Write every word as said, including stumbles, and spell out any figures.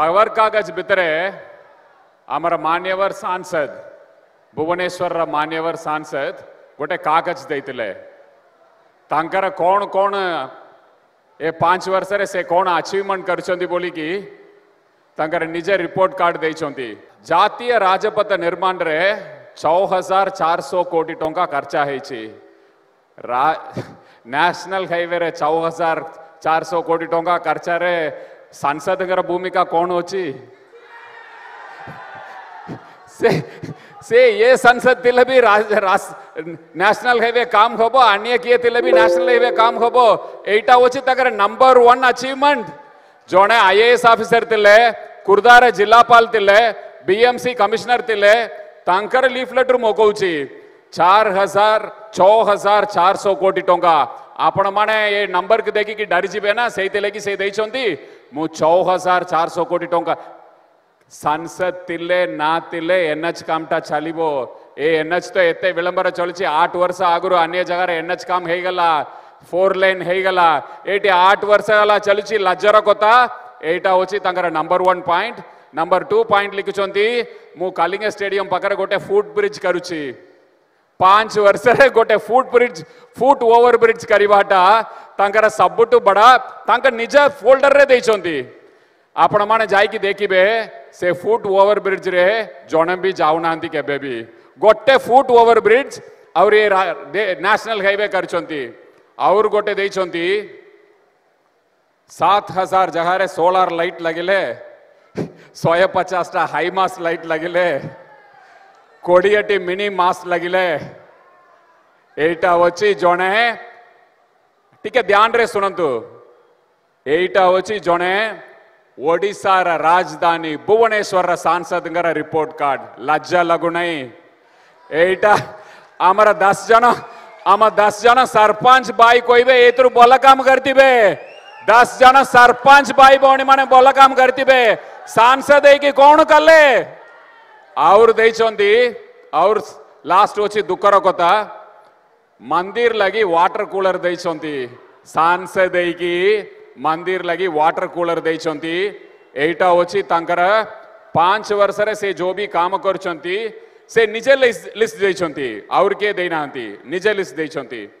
खबर कागज भितर आमर मान्यवर सांसद भुवनेश्वर मान्यवर सांसद गोटे कागज देते तांकर कौन कौन ये पांच वर्ष रे से कौन अचीवमेंट करछंती बोली की तांकर निजे रिपोर्ट कार्ड देछंती। जातीय राजपथ निर्माण रे चौदह हज़ार चार सौ कोटी टंका खर्चा होईची। नेशनल हाईवे रे चौदह हज़ार चार सौ कोटी टंका खर्चा रे सांसद कर भूमिका कौन होची? से से ये संसद तिल भी राज, राज, नेशनल हाईवे काम होबो अन्य किए तिल भी नेशनल हाईवे काम होबो एटा होची तकर नंबर वन अचीवमेंट। जोने आईएएस ऑफिसर तिले कुर्दार जिलापाल तिले बीएमसी कमिश्नर तिले तांकर लीफलेट मोकौची चार हजार छो हजार चार सौ कोटी टंका। आपण माने ये नंबर के देखी कि डरी जीवे ना सही तिले की से देछंती मु छो हजार चार सौ कोटी टंका संसद तिले ना तिले एनएच कामटा चलो ए एनएच तो एत विलंबर चलती आठ वर्ष आगुरी अन्य जगार एनएच काम होगा फोर लेन होगा ये आठ वर्ष गला चलती लाजर कथा यहाँ हूँ number one point. Number two point लिखुंट मु कलिंग स्टेडियम पाखे गोटे फुट ब्रिज करुच्ची पांच वर्ष गोटे foot bridge foot over bridge करवाटा तर सब बड़ा तक निज फोल्डर देखते आपण माने जाइकी देखिबे से फुट ओवर ब्रिज रे जण भी जाउना केबे भी गोटे फुट ओवर ब्रिज और ये नेशनल हाईवे करछंती और गोटे देछंती सात हजार जगह रे सोलार लाइट लगिले सौ पचास टा हाई मास लाइट लगिले कोड़ीटी मिनी मास लगिले एटा होची जणे टिके ध्यान रे सुनंतु एटा होची जणे ओडिशा राजधानी भुवनेश्वर सांसद रिपोर्ट कार्ड लज्जा लगुनाई एटा आमर दस जन आम दस जन सरपंच भाई कहबे एतरु भल काम करतिबे दस जन सरपंच भाई बहनी माने भल काम करतिबे सांसद एकी कौन कले और देछंती। और लास्ट होची दुखर कथा मंदिर लगी वाटर कूलर देछंती सांसद एकी मंदिर लगी वाटर कूलर देछंती एटा होची तांकर पांच वर्ष रे से जो भी काम करछंती से निजे लिस्ट देछंती और के देनांती निजे लिस्ट देछंती।